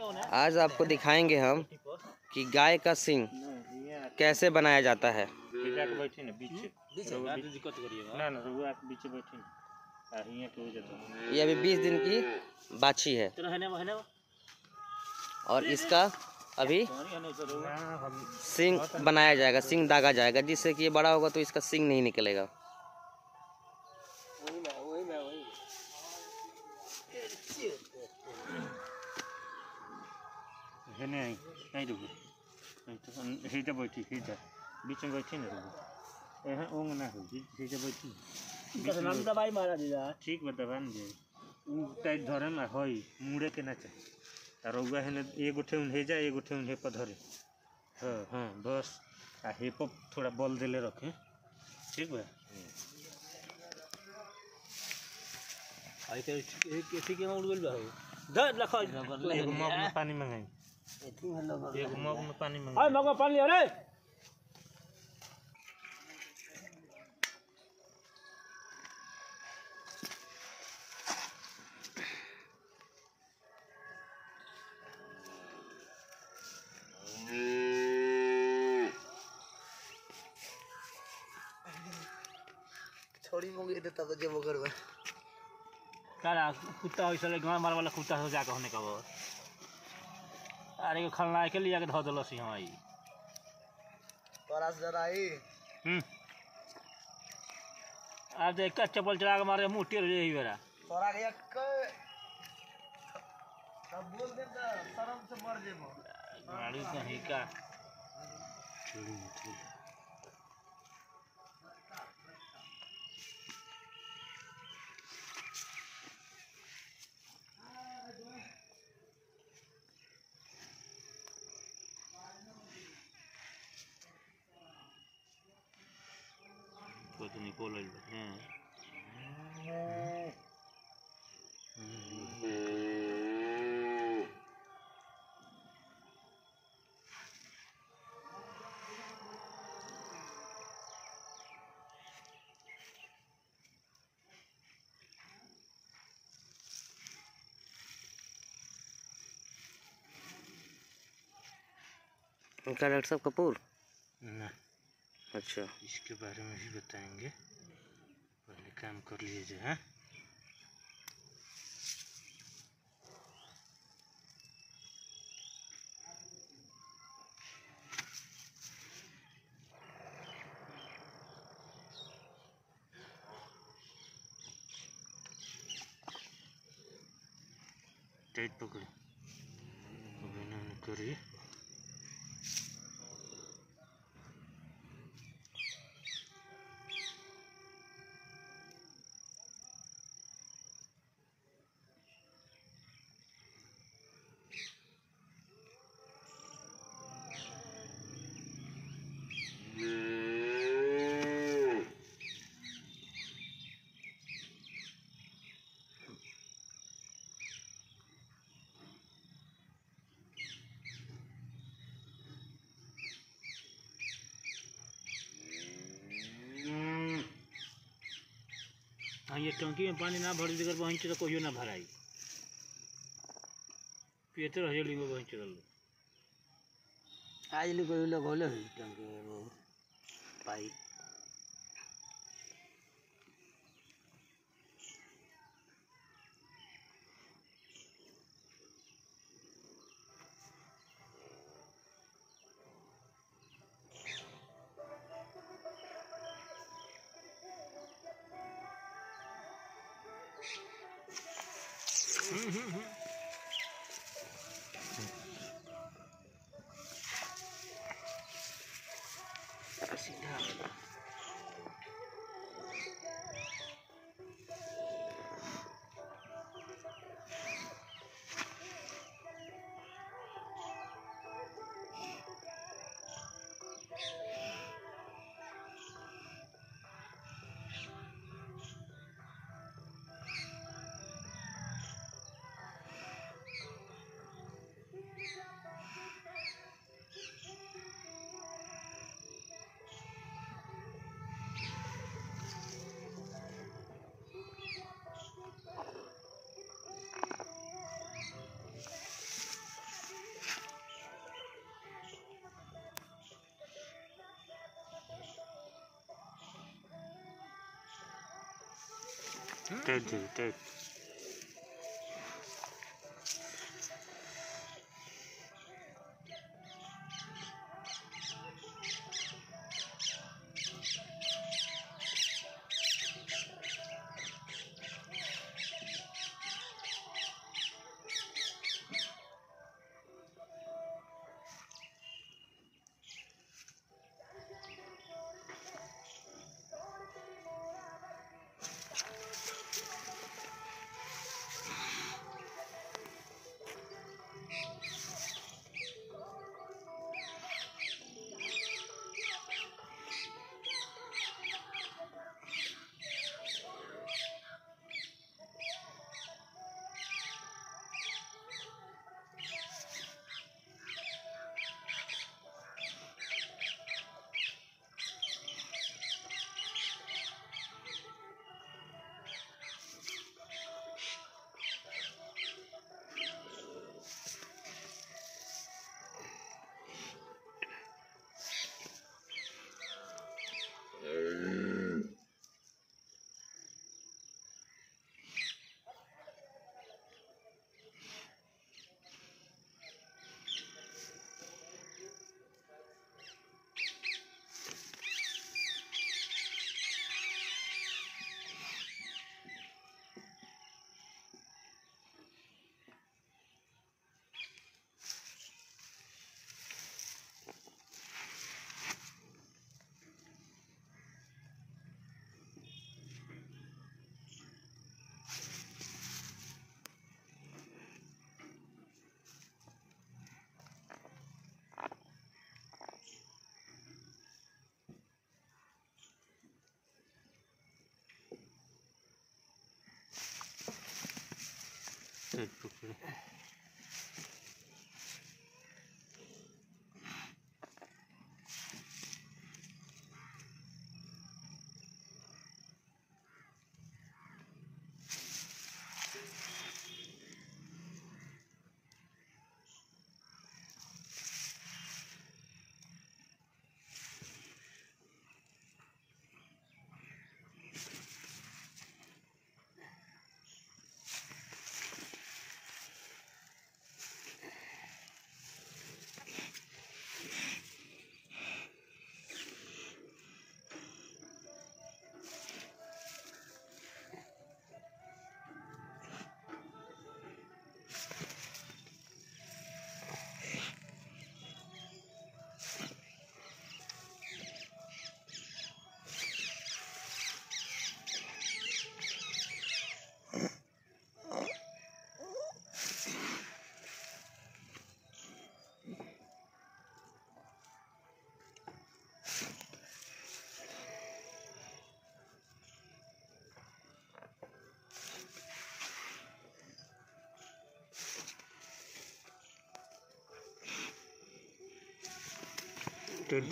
आज आपको दिखाएंगे हम कि गाय का सींग कैसे बनाया जाता है। ये अभी 20 दिन की बाछी है और इसका अभी सींग बनाया जाएगा, सींग दागा जाएगा, जिससे कि ये बड़ा होगा तो इसका सींग नहीं निकलेगा। ठीक है, रौआ है ना, एक उठे उन्हें जा, एक उठे उन्हें पधरे। हाँ हाँ, बस आ हेप थोड़ा बल दे ले रखे। ठीक है, आई के कैसे के उड़ गेल बा द लख एक मग में पानी मंगाई, एक मग में पानी मंगाई। हाय मग में पानी अरे तब जब वो करवा काला कुत्ता होइस ले गांव मार वाला कुत्ता हो जाके होने का वो अरे को खलना के लिए के धो देलसी। हां ई परास जराई आज एक चप्पल चला के मारे मुंह टेढ़ रही बेरा तोरा के एक सब बोल दे त शर्म से मर जेबो गाड़ी कहीं का छोड़ी उठी। उनका डॉक्टर साहब कपूर ना, अच्छा इसके बारे में भी बताएंगे, पहले काम कर लीजिए। हाँ टाइट पकड़ो, करिए ये टंकी में पानी ना भर देकर बहन चल कहियो ना भराई पेतर हो लिंगो बहन चल आज लिंगो लोग होले टंकी में पाई तेज। Good.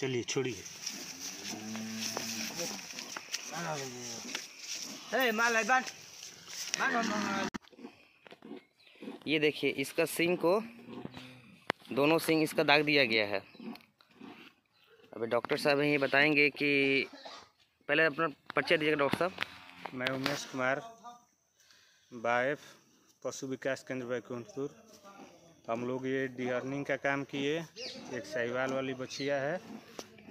चलिए छोड़िए। ये देखिए इसका सिंग को दोनों सींग इसका दाग दिया गया है। अभी डॉक्टर साहब यही बताएंगे कि पहले अपना परिचय दीजिएगा डॉक्टर साहब। मैं उमेश कुमार, वाइफ, पशु विकास केंद्र भैकुंठपुर। हम लोग ये डिहर्निंग का काम किए। एक साहिवाल वाली बछिया है,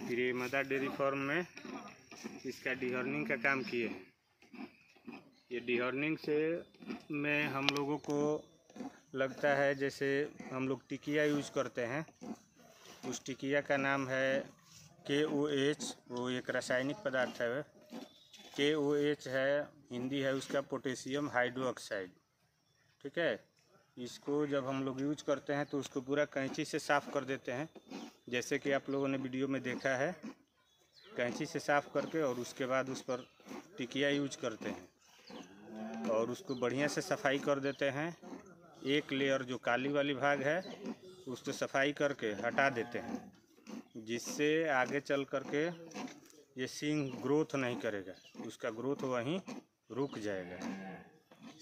फिर ये मदर डेयरी फॉर्म में इसका डिहर्निंग का काम किए। ये डिहर्निंग से में हम लोगों को लगता है, जैसे हम लोग टिकिया यूज करते हैं, उस टिकिया का नाम है KOH। वो एक रासायनिक पदार्थ है। KOH है, हिंदी है उसका पोटेशियम हाइड्रोक्साइड, ठीक है। इसको जब हम लोग यूज करते हैं तो उसको पूरा कैंची से साफ़ कर देते हैं, जैसे कि आप लोगों ने वीडियो में देखा है। कैंची से साफ़ करके और उसके बाद उस पर टिकिया यूज करते हैं और उसको बढ़िया से सफाई कर देते हैं। एक लेयर जो काली वाली भाग है उसको सफाई करके हटा देते हैं, जिससे आगे चल करके ये सींग ग्रोथ नहीं करेगा, उसका ग्रोथ वहीं रुक जाएगा,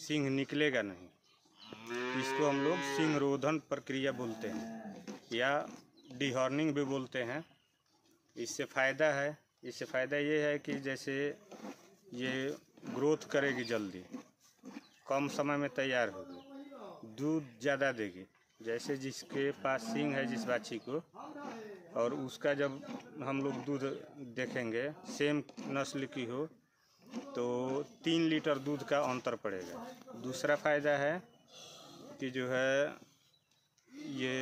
सींग निकलेगा नहीं। इसको हम लोग सींग रोधन प्रक्रिया बोलते हैं या डिहॉर्निंग भी बोलते हैं। इससे फ़ायदा है, इससे फ़ायदा ये है कि जैसे ये ग्रोथ करेगी, जल्दी कम समय में तैयार होगी, दूध ज़्यादा देगी। जैसे जिसके पास सींग है, जिस बाछी को, और उसका जब हम लोग दूध देखेंगे, सेम नस्ल की हो तो 3 लीटर दूध का अंतर पड़ेगा। दूसरा फ़ायदा है कि जो है ये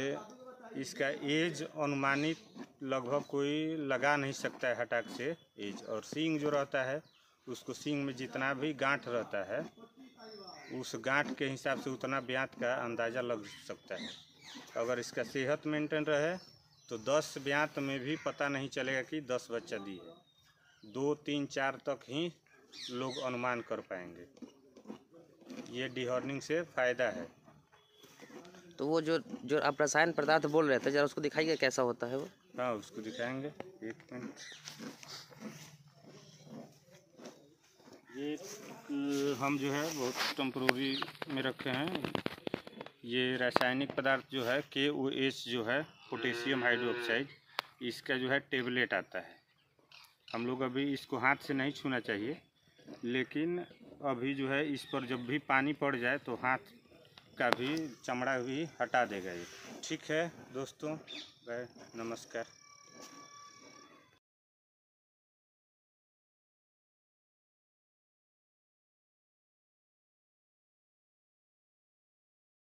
इसका एज अनुमानित लगभग कोई लगा नहीं सकता है हटाक से एज। और सींग जो रहता है उसको, सींग में जितना भी गांठ रहता है उस गांठ के हिसाब से उतना ब्यांत का अंदाज़ा लग सकता है। अगर इसका सेहत मेंटेन रहे तो 10 ब्यांत में भी पता नहीं चलेगा कि 10 बच्चा दी है। 2, 3, 4 तक ही लोग अनुमान कर पाएंगे। ये डिहॉर्निंग से फ़ायदा है। तो वो जो आप रसायन पदार्थ बोल रहे थे, जरा उसको दिखाइए कैसा होता है वो। हाँ, उसको दिखाएंगे, एक मिनट। ये हम जो है बहुत टेम्पररी में रखे हैं। ये रासायनिक पदार्थ जो है KOH जो है पोटेशियम हाइड्रोक्साइड, इसका जो है टेबलेट आता है। हम लोग अभी इसको हाथ से नहीं छूना चाहिए, लेकिन अभी जो है इस पर जब भी पानी पड़ जाए तो हाथ का भी चमड़ा भी हटा देगा ये, ठीक है दोस्तों। नमस्कार।